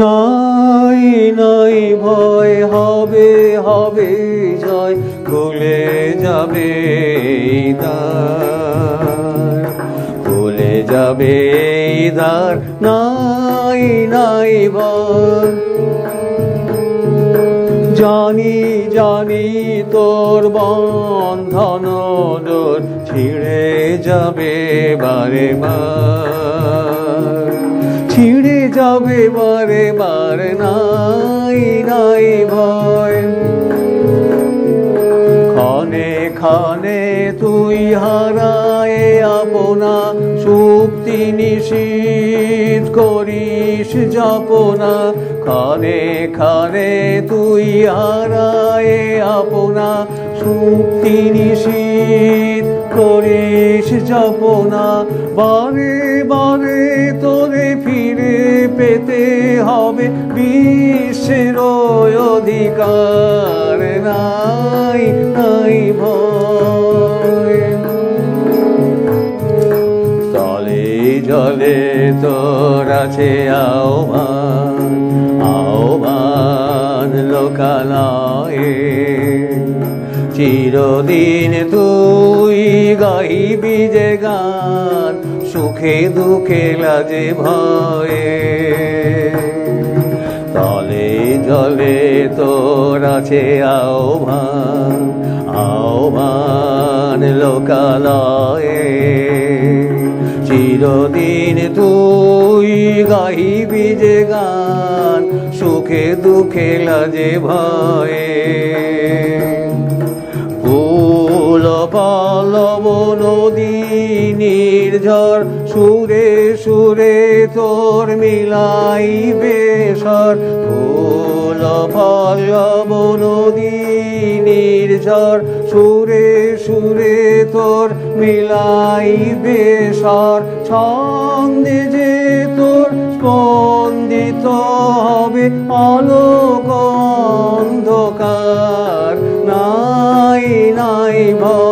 নাই নাই ভয়, হবে হবে জয়, ভুলে যাবে দার, ভুলে যাবে দার, নাই নাই ভয়। জানি জানি তোর বন্ধন দোর ছিঁড়ে যাবে বারে বার, ছিঁড়ে যাবে বারে বার, নাই নাই ভয়। ক্ষণে ক্ষণে তুই হারায় আপনা সুপ্তি নিশীথ করিস যাপনা, ক্ষণে ক্ষণে তুই হারায় আপনা সুপ্তি নিশীথ করিস যাপনা, বারে বারে তোরে ফিরে পেতে হবে বিশ্বের অধিকার, নাই নাই ভয়। তলে জলে তোর আছে আহ্বান, আহ্বান লোকালয়ে, চিরদিন তুই গাইবি যে গান, সুখে দুঃখে লাজে ভয়ে। তলে জলে তোর আছে আহ্বান, আহ্বান লোকালয়ে, চিরদিন তুই গাইবি যে গান, সুখে দুঃখে লাজে ভয়ে। ফুল পল্লব নদী নির্ঝর সুরে সুরে তোর মিলাইবে স্বর, ফুল পল্লব নদী নির্ঝর সুরে সুরে তোর মিলাইবে স্বর, ছন্দে যে তোর স্পন্দিত হবে আলোক অন্ধকার, নাই নাই ভয়।